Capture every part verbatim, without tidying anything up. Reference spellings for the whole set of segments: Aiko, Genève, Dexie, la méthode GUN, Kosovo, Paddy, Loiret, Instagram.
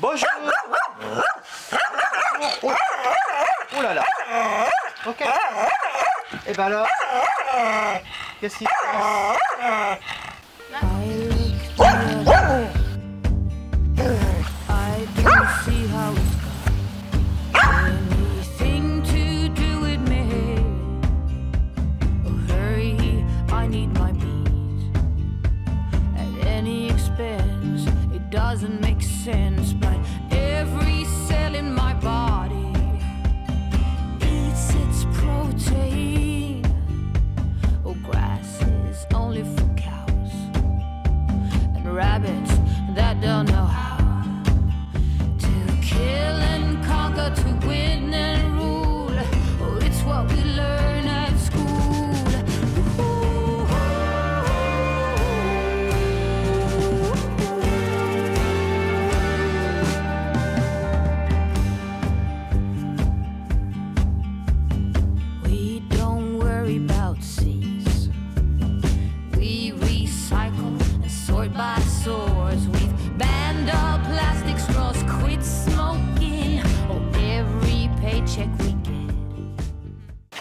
Bonjour. Oh là là. Ok. Et ben alors, qu'est-ce qui se passe?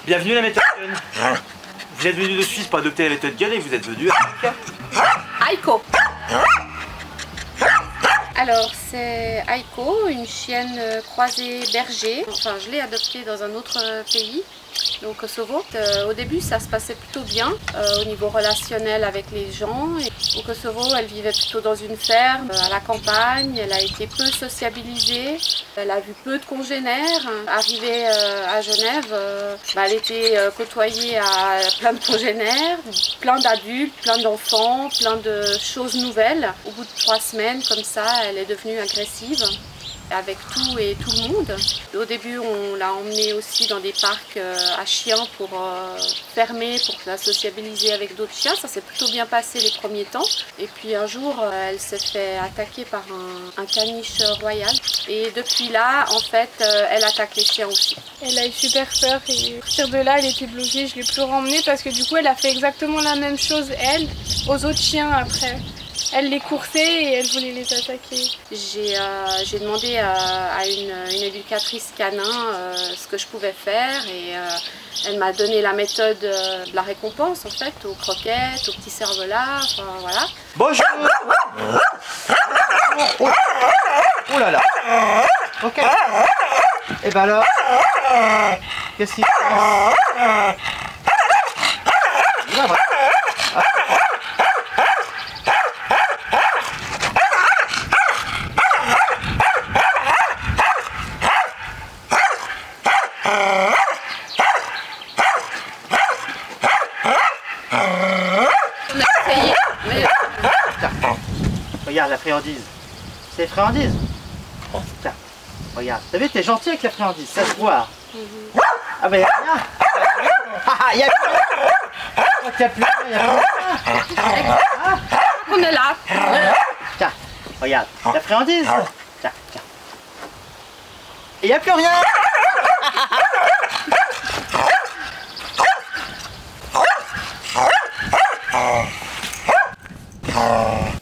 Bienvenue à la méthode GUN. Vous êtes venu de Suisse pour adopter la méthode GUN et vous êtes venu avec... Aiko. Alors c'est Aiko, une chienne croisée berger. Enfin je l'ai adoptée dans un autre pays, donc Kosovo. Euh, au début ça se passait plutôt bien euh, au niveau relationnel avec les gens. Et au Kosovo elle vivait plutôt dans une ferme, euh, à la campagne. Elle a été peu sociabilisée, elle a vu peu de congénères. Arrivée euh, à Genève, euh, bah, elle était euh, côtoyée à plein de congénères, plein d'adultes, plein d'enfants, plein de choses nouvelles. Au bout de trois semaines comme ça elle est devenue agressive avec tout et tout le monde. Au début, on l'a emmenée aussi dans des parcs à chiens pour euh, fermer, pour la sociabiliser avec d'autres chiens. Ça s'est plutôt bien passé les premiers temps. Et puis un jour, elle s'est fait attaquer par un, un caniche royal. Et depuis là, en fait, elle attaque les chiens aussi. Elle a eu super peur et à partir de là, elle était bloquée. Je l'ai plus ramenée parce que du coup, elle a fait exactement la même chose, elle, aux autres chiens après. Elle les coursait et elle voulait les attaquer. J'ai euh, demandé euh, à une, une éducatrice canin euh, ce que je pouvais faire et euh, elle m'a donné la méthode euh, de la récompense en fait, aux croquettes, aux petits cervelas, enfin voilà. Bonjour. Oh, oh là là. Ok. Et ben alors, qu'est-ce qu'il se passe? Là, voilà. Ah. Regarde la friandise. C'est friandise. Oh, putain. Regarde. T'as vu, t'es gentil avec la friandise. Ça se voit. Mm-hmm. Ah, bah y'a rien. Ah, y'a plus rien. Oh, t'as plus rien. On est là. Tiens, regarde. La friandise. Tiens, tiens. Et y'a plus rien.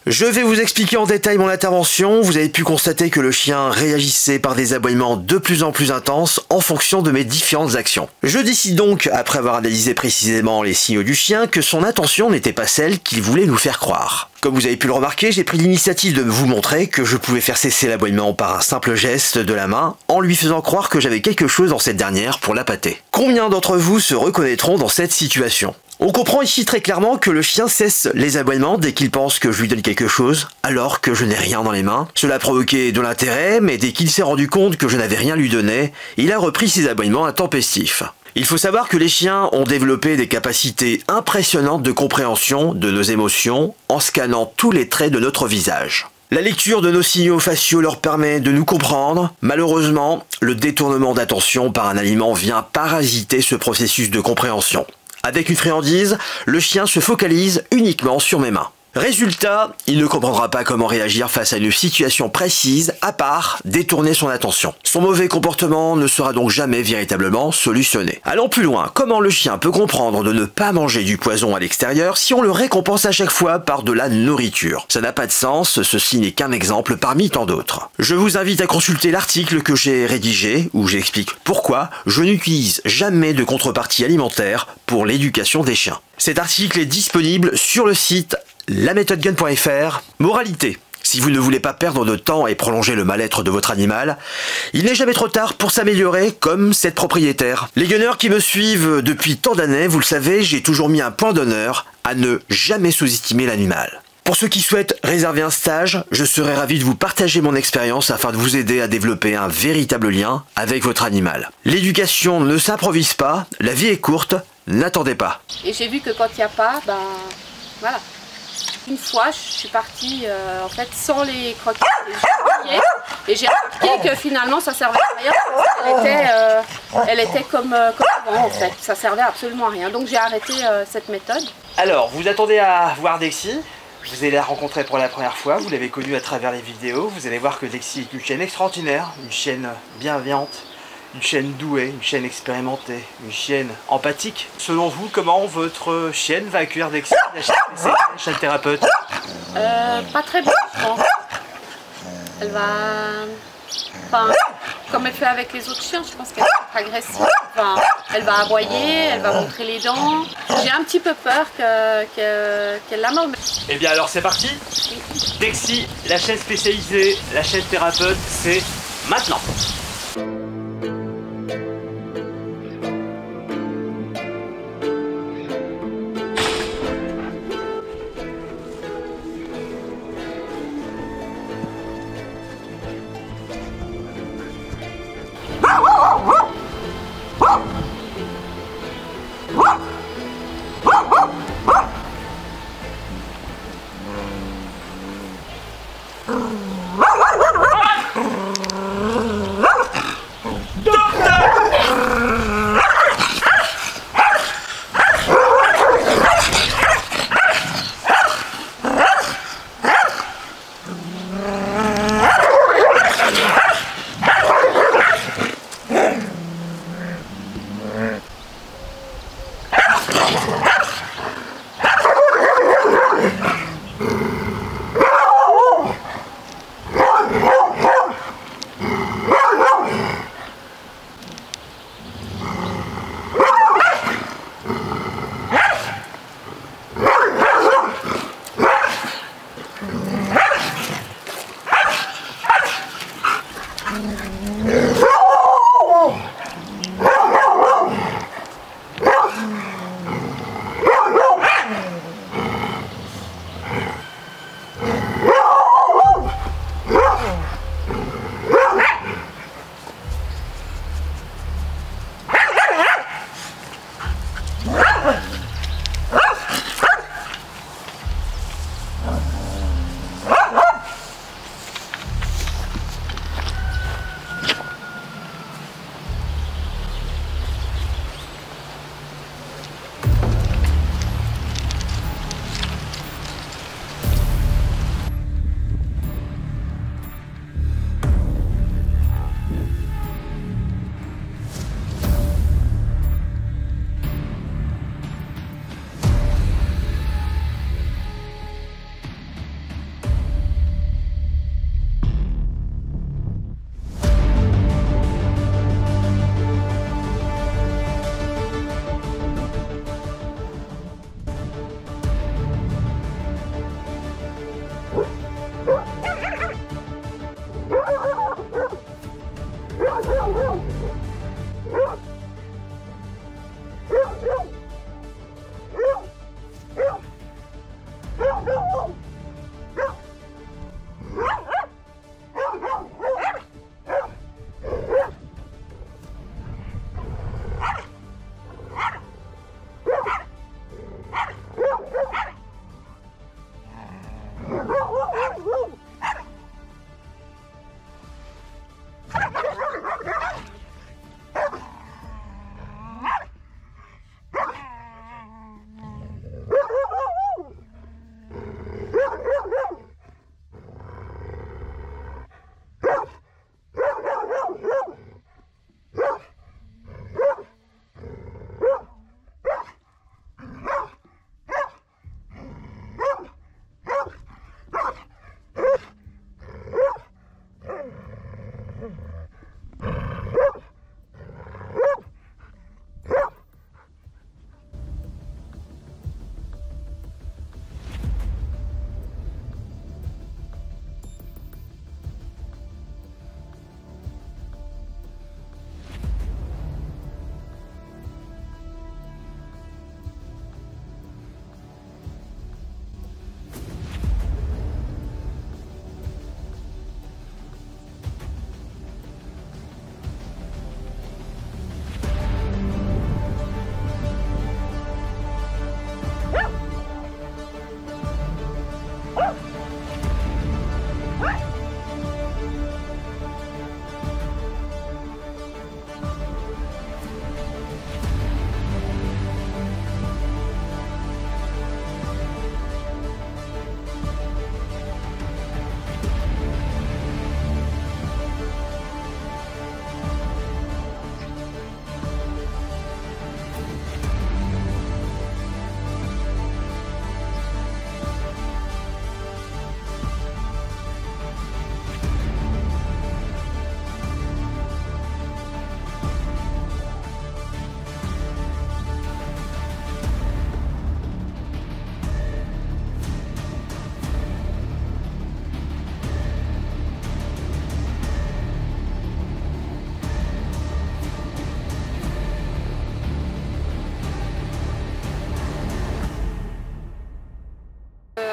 Je vais vous expliquer en détail mon intervention. Vous avez pu constater que le chien réagissait par des aboiements de plus en plus intenses en fonction de mes différentes actions. Je décide donc, après avoir analysé précisément les signaux du chien, que son intention n'était pas celle qu'il voulait nous faire croire. Comme vous avez pu le remarquer, j'ai pris l'initiative de vous montrer que je pouvais faire cesser l'aboiement par un simple geste de la main en lui faisant croire que j'avais quelque chose dans cette dernière pour la pâter. Combien d'entre vous se reconnaîtront dans cette situation ? On comprend ici très clairement que le chien cesse les aboiements dès qu'il pense que je lui donne quelque chose, alors que je n'ai rien dans les mains. Cela provoquait de l'intérêt, mais dès qu'il s'est rendu compte que je n'avais rien lui donné, il a repris ses aboiements intempestifs. Il faut savoir que les chiens ont développé des capacités impressionnantes de compréhension de nos émotions en scannant tous les traits de notre visage. La lecture de nos signaux faciaux leur permet de nous comprendre. Malheureusement, le détournement d'attention par un aliment vient parasiter ce processus de compréhension. Avec une friandise, le chien se focalise uniquement sur mes mains. Résultat, il ne comprendra pas comment réagir face à une situation précise, à part détourner son attention. Son mauvais comportement ne sera donc jamais véritablement solutionné. Allons plus loin, comment le chien peut comprendre de ne pas manger du poison à l'extérieur si on le récompense à chaque fois par de la nourriture? Ça n'a pas de sens, ceci n'est qu'un exemple parmi tant d'autres. Je vous invite à consulter l'article que j'ai rédigé, où j'explique pourquoi je n'utilise jamais de contrepartie alimentaire pour l'éducation des chiens. Cet article est disponible sur le site la méthode gun point F R. Moralité, si vous ne voulez pas perdre de temps et prolonger le mal-être de votre animal, il n'est jamais trop tard pour s'améliorer comme cette propriétaire. Les gunners qui me suivent depuis tant d'années, vous le savez, j'ai toujours mis un point d'honneur à ne jamais sous-estimer l'animal. Pour ceux qui souhaitent réserver un stage, je serai ravi de vous partager mon expérience afin de vous aider à développer un véritable lien avec votre animal. L'éducation ne s'improvise pas, la vie est courte, n'attendez pas. Et j'ai vu que quand il n'y a pas, ben voilà. Une fois, je suis partie euh, en fait sans les croquettes et j'ai remarqué que finalement ça servait à rien. Elle était, euh, elle était comme, euh, comme avant en fait, ça servait absolument à rien. Donc j'ai arrêté euh, cette méthode. Alors, vous attendez à voir Dexie. Vous allez la rencontrer pour la première fois, vous l'avez connue à travers les vidéos. Vous allez voir que Dexie est une chienne extraordinaire, une chienne bienveillante, une chienne douée, une chienne expérimentée, une chienne empathique. Selon vous, comment votre chienne va accueillir Dexie, la chienne, la chienne thérapeute? Euh, pas très bien, je pense. Elle va... Enfin, comme elle fait avec les autres chiens, je pense qu'elle va être agressive. Enfin, elle va aboyer, elle va montrer les dents. J'ai un petit peu peur que, que, qu'elle la morde. Et bien alors c'est parti. Dexie, la chienne spécialisée, la chienne thérapeute, c'est maintenant.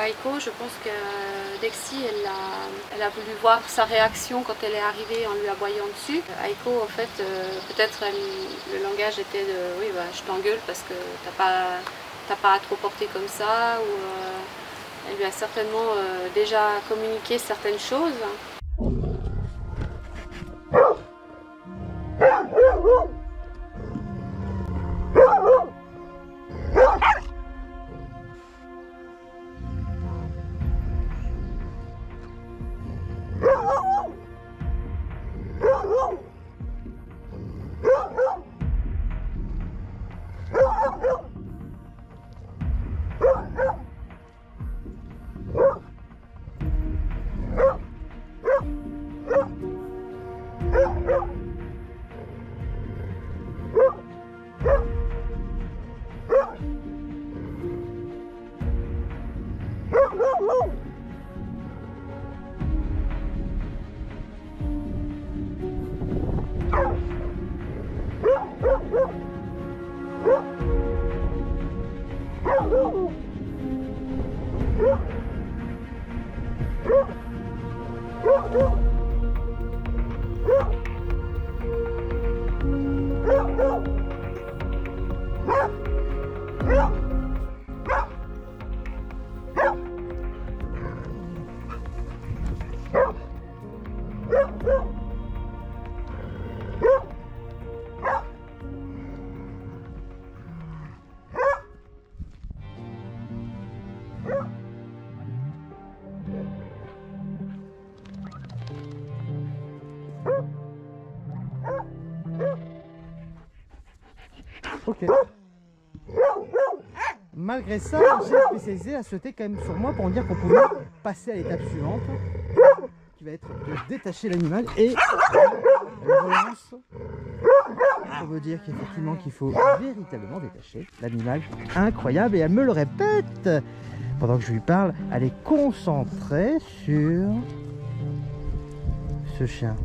Aiko, je pense que Dexie, elle a, elle a voulu voir sa réaction quand elle est arrivée en lui aboyant dessus. Aiko, en fait, euh, peut-être le langage était de « oui, bah, je t'engueule parce que t'as pas, t'as pas à trop porter comme ça » ou euh, elle lui a certainement euh, déjà communiqué certaines choses. Okay. Malgré ça, le chef spécialisé a sauté quand même sur moi pour me dire qu'on pouvait passer à l'étape suivante, qui va être de détacher l'animal et la relance. Ça veut dire qu'effectivement qu'il faut véritablement détacher l'animal. Incroyable, et elle me le répète pendant que je lui parle, elle est concentrée sur ce chien.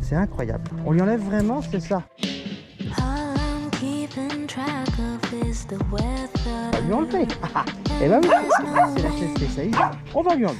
C'est incroyable. On lui enlève vraiment, c'est ça. On va lui enlever. Ah, et ben oui, c'est la chaise spécialiste. On va lui enlever.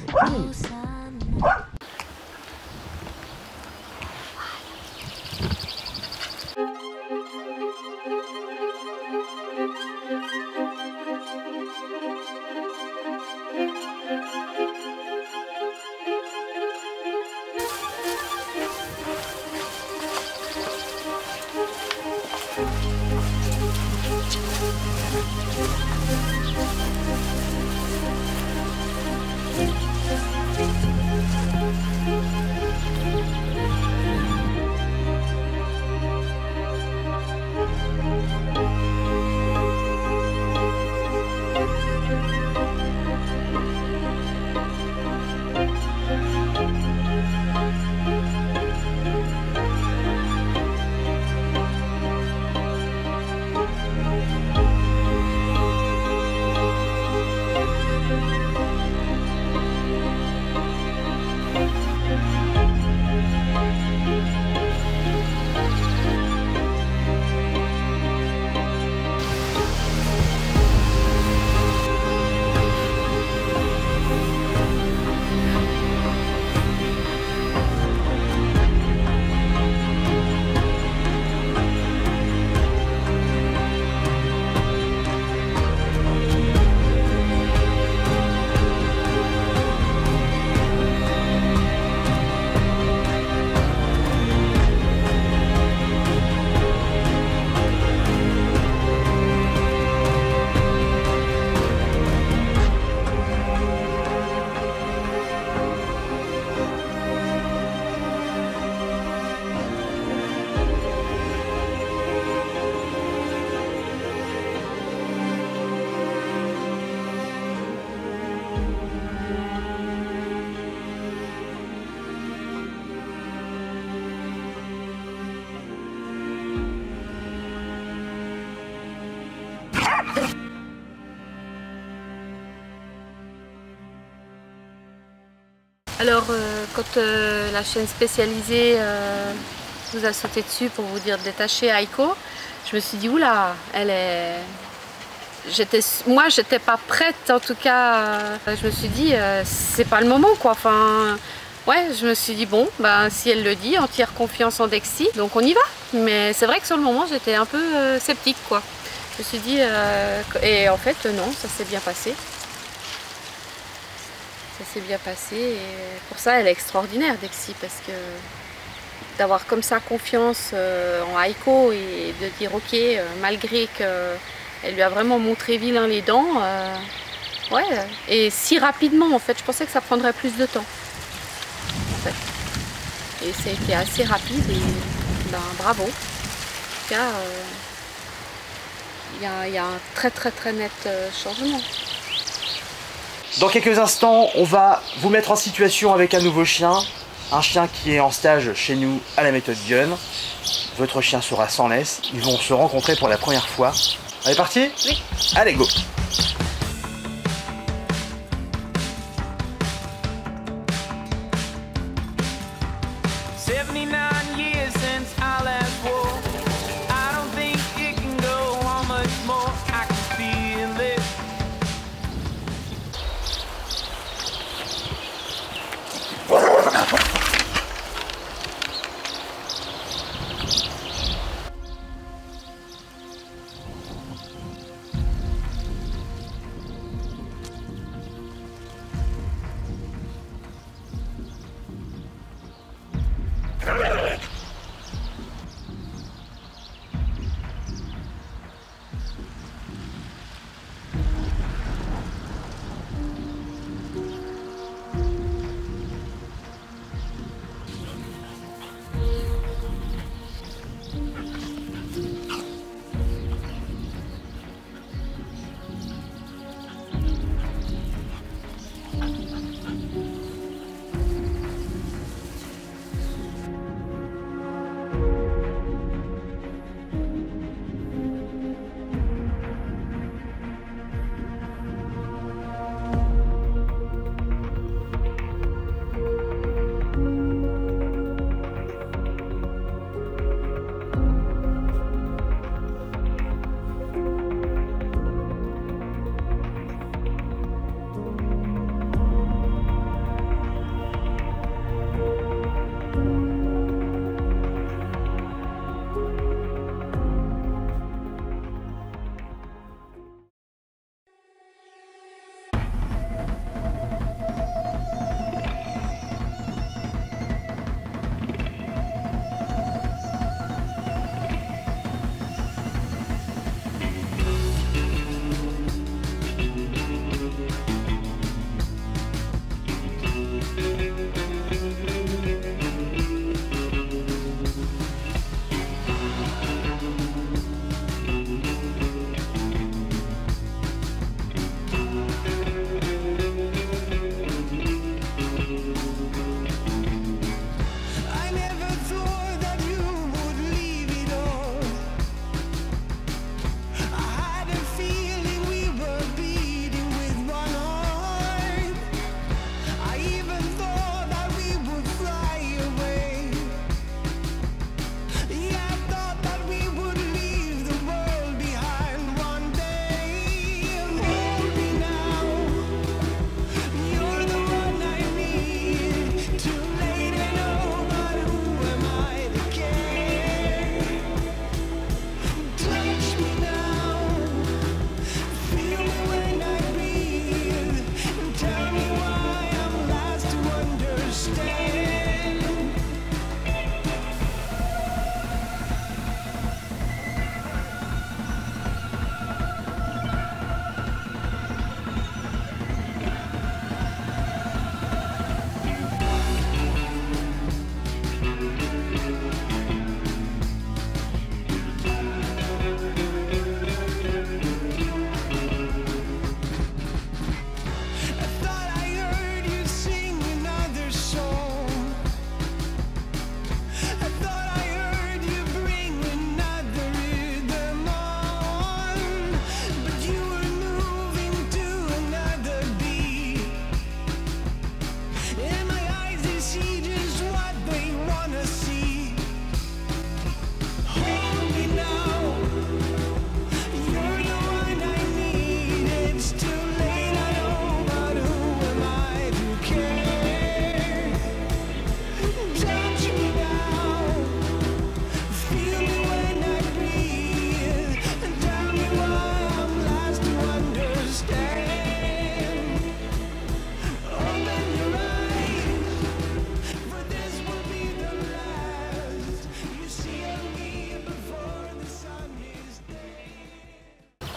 Alors, euh, quand euh, la chaîne spécialisée euh, vous a sauté dessus pour vous dire de détacher Aiko, je me suis dit, oula, elle est... J'étais, moi, j'étais pas prête, en tout cas. Euh, je me suis dit, euh, c'est pas le moment, quoi. Enfin, ouais, je me suis dit, bon, ben, si elle le dit, entière confiance en Dexie, donc on y va. Mais c'est vrai que sur le moment, j'étais un peu euh, sceptique, quoi. Je me suis dit, euh, et en fait, non, ça s'est bien passé. Ça s'est bien passé et pour ça elle est extraordinaire Dexie, parce que d'avoir comme ça confiance en Aiko et de dire ok, malgré qu'elle lui a vraiment montré vilain les dents, euh, ouais, et si rapidement en fait, je pensais que ça prendrait plus de temps en fait. Et ça a été assez rapide et ben, bravo. En tout cas, il euh, y, y a un très très très net changement. Dans quelques instants, on va vous mettre en situation avec un nouveau chien. Un chien qui est en stage chez nous à la méthode Gun. Votre chien sera sans laisse. Ils vont se rencontrer pour la première fois. On est parti? Oui. Allez, go!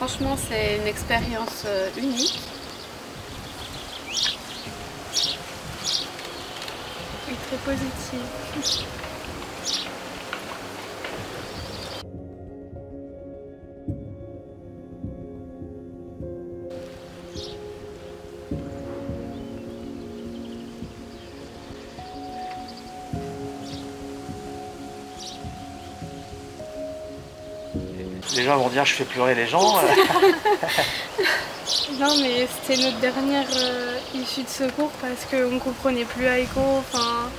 franchement, c'est une expérience unique. Et très positive. Les gens vont dire je fais pleurer les gens. Non mais c'était notre dernière euh, issue de secours parce qu'on ne comprenait plus Aiko. Enfin,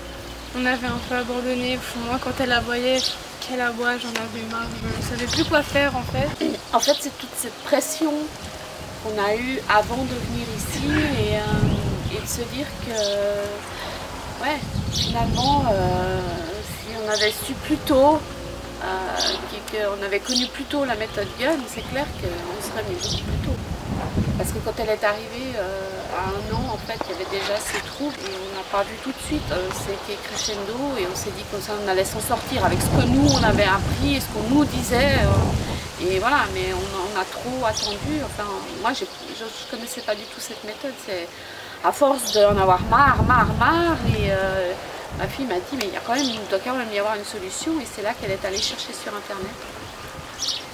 on avait un peu abandonné. Moi quand elle aboyait, qu'elle aboie, j'en avais marre. Je ne savais plus quoi faire en fait. Et en fait c'est toute cette pression qu'on a eue avant de venir ici et, euh, et de se dire que ouais, finalement euh, si on avait su plus tôt, Euh, qu'on avait connu plus tôt la méthode GUN, c'est clair qu'on serait mis beaucoup plus tôt. Parce que quand elle est arrivée euh, à un an, en fait, il y avait déjà ces troubles et on n'a pas vu tout de suite. Euh, C'était crescendo et on s'est dit qu'on allait s'en sortir avec ce que nous on avait appris et ce qu'on nous disait. Euh, et voilà, mais on, on a trop attendu. Enfin, moi je ne connaissais pas du tout cette méthode. C'est à force d'en avoir marre, marre, marre. Et, euh, ma fille m'a dit, mais il, y a quand même, il doit quand même y avoir une solution, et c'est là qu'elle est allée chercher sur Internet.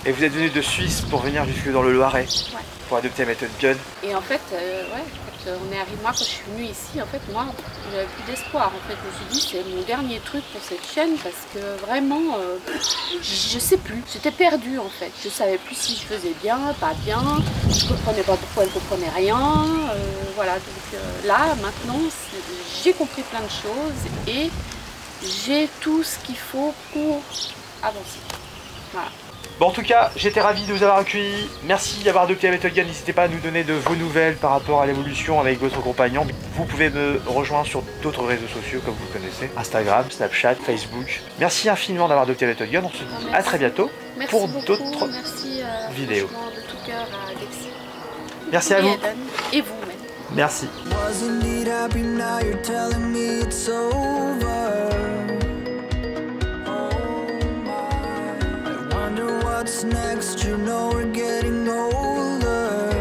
Et vous êtes venue de Suisse pour venir jusque dans le Loiret, ouais, pour adopter la méthode GUN. Et en fait, euh, ouais, en fait, on est arrivé, moi, quand je suis venue ici, en fait, moi, j'avais plus d'espoir. En fait, je me suis dit, c'est mon dernier truc pour cette chaîne, parce que vraiment, euh, je sais plus. J'étais perdue, en fait. Je savais plus si je faisais bien, pas bien. Je comprenais pas pourquoi elle comprenait rien. Euh, voilà, donc euh, là, maintenant, j'ai compris plein de choses et j'ai tout ce qu'il faut pour avancer. Voilà. Bon, en tout cas, j'étais ravi de vous avoir accueillis. Merci d'avoir adopté la méthode GUN. N'hésitez pas à nous donner de vos nouvelles par rapport à l'évolution avec votre compagnon. Vous pouvez me rejoindre sur d'autres réseaux sociaux comme vous connaissez. Instagram, Snapchat, Facebook. Merci infiniment d'avoir adopté la méthode GUN. On se dit merci. À très bientôt merci pour d'autres euh, vidéos. De tout cœur à Dexie. Merci à vous. Et vous-même. Merci. What's next? You know we're getting older.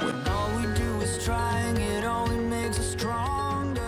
When all we do is trying, it only makes us stronger.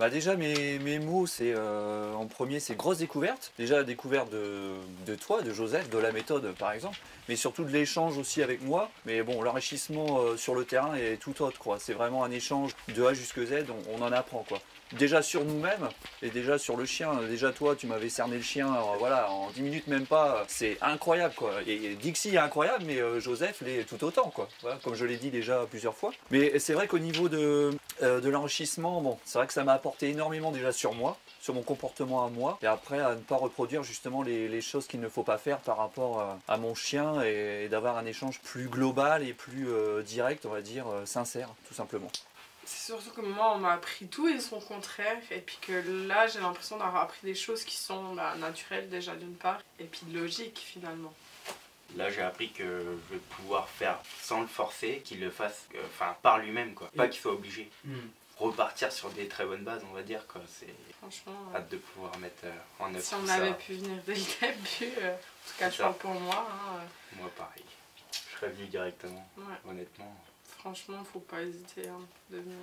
Bah déjà mes, mes mots c'est euh, en premier c'est grosse découverte. Déjà la découverte de, de toi, de Joseph, de la méthode par exemple, mais surtout de l'échange aussi avec moi. Mais bon, l'enrichissement euh, sur le terrain est tout autre quoi. C'est vraiment un échange de A jusqu'à Z, on, on en apprend quoi. Déjà sur nous-mêmes et déjà sur le chien. Déjà toi tu m'avais cerné le chien alors, voilà, en dix minutes même pas, c'est incroyable quoi. Et, et Dexie est incroyable mais euh, Joseph l'est tout autant quoi, voilà, comme je l'ai dit déjà plusieurs fois. Mais c'est vrai qu'au niveau de, euh, de l'enrichissement, bon, c'est vrai que ça m'a apporté énormément déjà sur moi, sur mon comportement à moi et après à ne pas reproduire justement les, les choses qu'il ne faut pas faire par rapport euh, à mon chien et, et d'avoir un échange plus global et plus euh, direct, on va dire, euh, sincère tout simplement. C'est surtout que moi on m'a appris tout et son contraire et puis que là j'ai l'impression d'avoir appris des choses qui sont bah, naturelles déjà d'une part et puis logiques finalement. Là j'ai appris que je vais pouvoir faire sans le forcer, qu'il le fasse euh, enfin, par lui-même quoi, pas qu'il soit obligé. Mmh. Repartir sur des très bonnes bases on va dire quoi, c'est franchement hâte de pouvoir mettre euh, en œuvre. Si on avait ça. Pu venir dès le début, euh, en tout cas je parle pour moi. Hein, euh... Moi pareil, je serais venu directement, ouais. Honnêtement. Franchement, faut pas hésiter hein, de venir.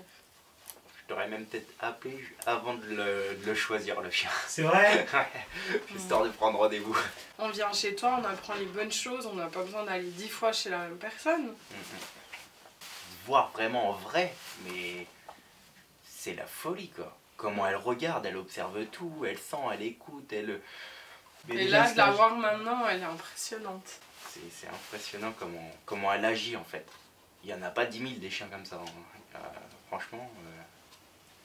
Je t'aurais même peut-être appelé avant de le, de le choisir, le chien. C'est vrai? Ouais. Histoire de prendre rendez-vous. On vient chez toi, on apprend les bonnes choses, on n'a pas besoin d'aller dix fois chez la même personne. Mm-hmm. Voir vraiment en vrai, mais c'est la folie quoi. Comment elle regarde, elle observe tout, elle sent, elle écoute, elle... Mais et là, de la voir maintenant, elle est impressionnante. C'est impressionnant comment, comment elle agit en fait. Il n'y en a pas dix mille des chiens comme ça, hein. Euh, franchement, euh...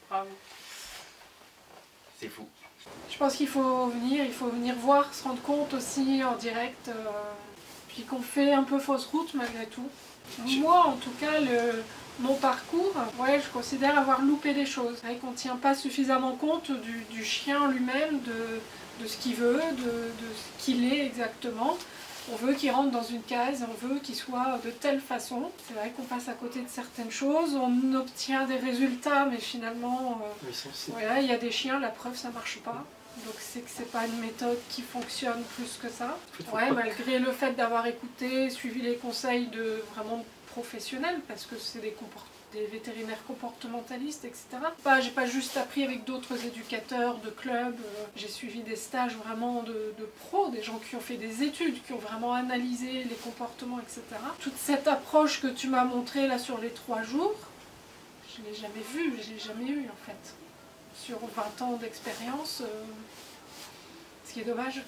bravo. C'est fou. Je pense qu'il faut venir, il faut venir voir, se rendre compte aussi en direct, euh... puis qu'on fait un peu fausse route malgré tout. Je... Moi en tout cas, le... mon parcours, ouais, je considère avoir loupé des choses. Ouais, qu'on ne tient pas suffisamment compte du, du chien lui-même, de, de ce qu'il veut, de, de ce qu'il est exactement. On veut qu'il rentre dans une case, on veut qu'il soit de telle façon. C'est vrai qu'on passe à côté de certaines choses, on obtient des résultats, mais finalement, euh, il ouais, y a des chiens, la preuve, ça marche pas. Donc c'est que c'est pas une méthode qui fonctionne plus que ça. Ouais, malgré le fait d'avoir écouté, suivi les conseils de vraiment professionnels, parce que c'est des comportements, des vétérinaires comportementalistes, et cetera. Bah, j'ai pas juste appris avec d'autres éducateurs de clubs, euh, j'ai suivi des stages vraiment de, de pros, des gens qui ont fait des études, qui ont vraiment analysé les comportements, et cetera. Toute cette approche que tu m'as montrée là sur les trois jours, je l'ai jamais vue, je l'ai jamais eue en fait. Sur vingt ans d'expérience, euh, ce qui est dommage.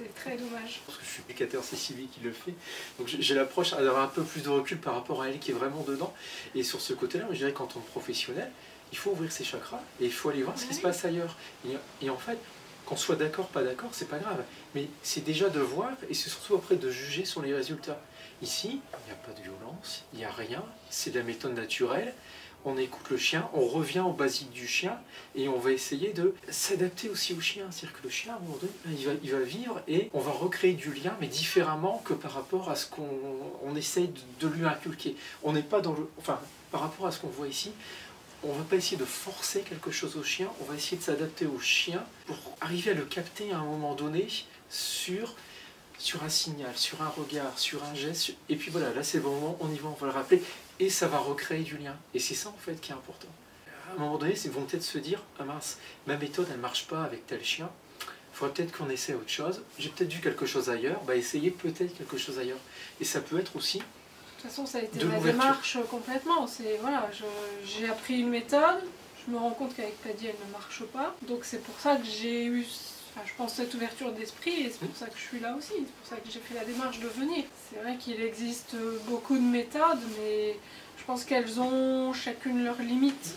C'est très dommage. Parce que je suis éducateur, c'est Sylvie qui le fait. Donc j'ai l'approche d'avoir un peu plus de recul par rapport à elle qui est vraiment dedans. Et sur ce côté-là, je dirais qu'en tant que professionnel, il faut ouvrir ses chakras et il faut aller voir ouais. ce qui se passe ailleurs. Et, et en fait, qu'on soit d'accord, pas d'accord, c'est pas grave. Mais c'est déjà de voir et c'est surtout après de juger sur les résultats. Ici, il n'y a pas de violence, il n'y a rien, c'est de la méthode naturelle. On écoute le chien, on revient aux basiques du chien et on va essayer de s'adapter aussi au chien. C'est-à-dire que le chien, à un moment donné, il va, il va vivre et on va recréer du lien, mais différemment que par rapport à ce qu'on on essaye de, de lui inculquer. On n'est pas dans le... Enfin, par rapport à ce qu'on voit ici, on ne va pas essayer de forcer quelque chose au chien, on va essayer de s'adapter au chien pour arriver à le capter à un moment donné sur... sur un signal, sur un regard, sur un geste, et puis voilà, là c'est le bon moment, on y va, on va le rappeler, et ça va recréer du lien. Et c'est ça en fait qui est important. À un moment donné, ils vont peut-être se dire, ah mince, ma méthode elle marche pas avec tel chien, il faudrait peut-être qu'on essaie autre chose, j'ai peut-être vu quelque chose ailleurs, bah essayez peut-être quelque chose ailleurs. Et ça peut être aussi de l'ouverture. De toute façon, ça a été ma démarche complètement, c'est voilà, j'ai appris une méthode, je me rends compte qu'avec Paddy elle ne marche pas, donc c'est pour ça que j'ai eu... Enfin, je pense cette ouverture d'esprit et c'est pour ça que je suis là aussi, c'est pour ça que j'ai fait la démarche de venir. C'est vrai qu'il existe beaucoup de méthodes, mais je pense qu'elles ont chacune leurs limites.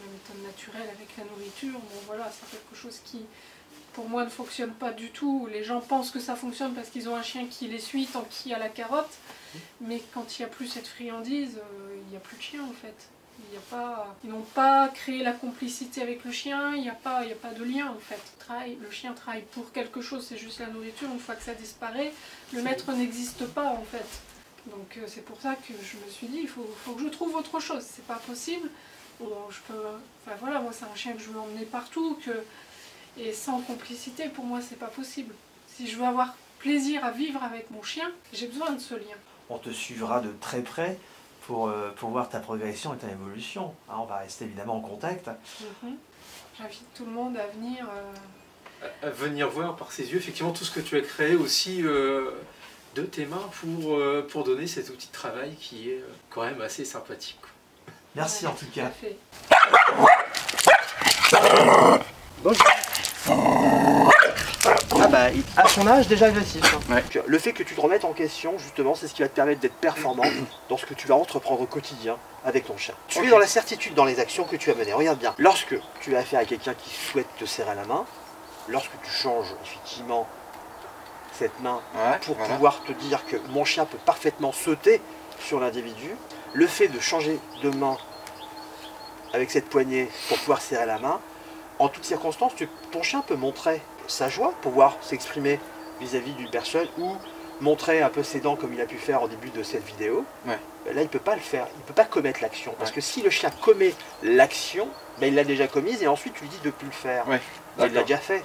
La méthode naturelle avec la nourriture, bon voilà, c'est quelque chose qui pour moi ne fonctionne pas du tout. Les gens pensent que ça fonctionne parce qu'ils ont un chien qui les suit tant qu'il y a la carotte, mais quand il n'y a plus cette friandise, euh, il n'y a plus de chien en fait. Il y a pas, ils n'ont pas créé la complicité avec le chien, il n'y a, pas, il y a pas de lien en fait. Le chien travaille pour quelque chose, c'est juste la nourriture, une fois que ça disparaît, le maître n'existe pas en fait. Donc c'est pour ça que je me suis dit, il faut, faut que je trouve autre chose, c'est pas possible. Bon, je peux, enfin voilà, moi c'est un chien que je veux emmener partout, que, et sans complicité pour moi c'est pas possible. Si je veux avoir plaisir à vivre avec mon chien, j'ai besoin de ce lien. On te suivra de très près. Pour, pour voir ta progression et ta évolution. Hein, on va rester évidemment en contact. Mm-hmm. J'invite tout le monde à venir... Euh... À, à venir voir par ses yeux, effectivement, tout ce que tu as créé aussi euh, de tes mains pour, euh, pour donner cet outil de travail qui est euh, quand même assez sympathique. Merci ouais, en tout cas. Ah bah, à son âge, déjà agressif. Ouais. Le fait que tu te remettes en question, justement, c'est ce qui va te permettre d'être performant dans ce que tu vas entreprendre au quotidien avec ton chien. Tu okay. es dans la certitude dans les actions que tu as menées. Regarde bien, lorsque tu as affaire à quelqu'un qui souhaite te serrer la main, lorsque tu changes effectivement cette main ouais, pour voilà. pouvoir te dire que mon chien peut parfaitement sauter sur l'individu, le fait de changer de main avec cette poignée pour pouvoir serrer la main, en toutes circonstances, tu, ton chien peut montrer sa joie, pouvoir s'exprimer vis-à-vis d'une personne ou montrer un peu ses dents comme il a pu faire au début de cette vidéo. Ouais. Ben là, il ne peut pas le faire, il ne peut pas commettre l'action. Parce ouais. que si le chien commet l'action, ben, il l'a déjà commise et ensuite tu lui dis de ne plus le faire. Ouais. Ben, il l'a déjà fait.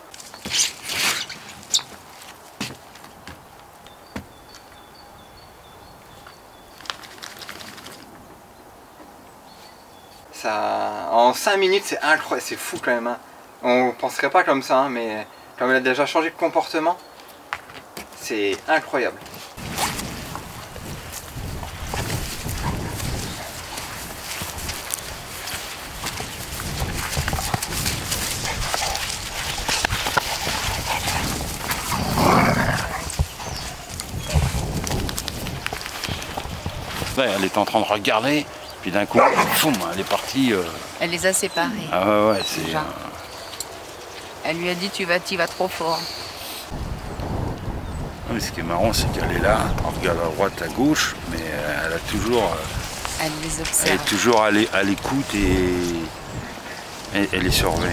Ça, en cinq minutes, c'est incroyable, c'est fou quand même. Hein. On penserait pas comme ça, hein, mais comme elle a déjà changé de comportement, c'est incroyable. Là, elle est en train de regarder. Puis d'un coup, boum, elle est partie. Euh... Elle les a séparés. Ah ouais, ouais, c'est. Euh... Elle lui a dit tu vas, tu vas trop fort. Mais ce qui est marrant, c'est qu'elle est là, elle regarde à droite, à gauche, mais elle a toujours. Euh... Elle les observe. Elle est toujours à l'écoute et... et elle les surveille.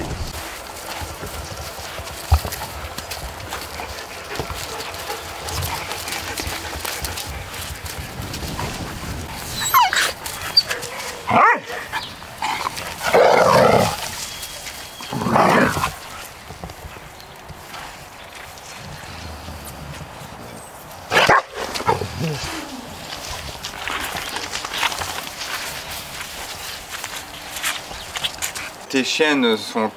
tes chiennes sont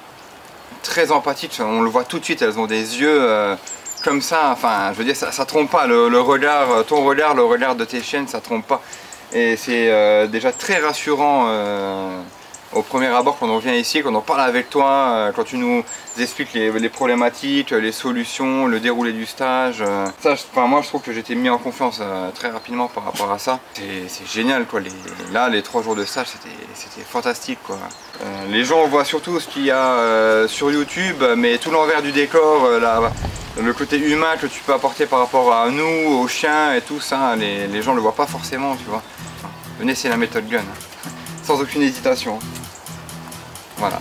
très empathiques, on le voit tout de suite, elles ont des yeux euh, comme ça, enfin je veux dire ça, ça trompe pas, le, le regard, ton regard, le regard de tes chiennes ça trompe pas. Et c'est euh, déjà très rassurant euh, au premier abord quand on vient ici, quand on parle avec toi, euh, quand tu nous expliques les, les problématiques, les solutions, le déroulé du stage. Euh, ça, je, enfin, moi je trouve que j'étais mis en confiance euh, très rapidement par rapport à ça. C'est génial quoi, les, là les trois jours de stage c'était fantastique quoi. Euh, les gens voient surtout ce qu'il y a euh, sur YouTube, mais tout l'envers du décor, euh, là, le côté humain que tu peux apporter par rapport à nous, aux chiens et tout ça, les, les gens le voient pas forcément tu vois. Venez, c'est la méthode Gun, sans aucune hésitation. Voilà.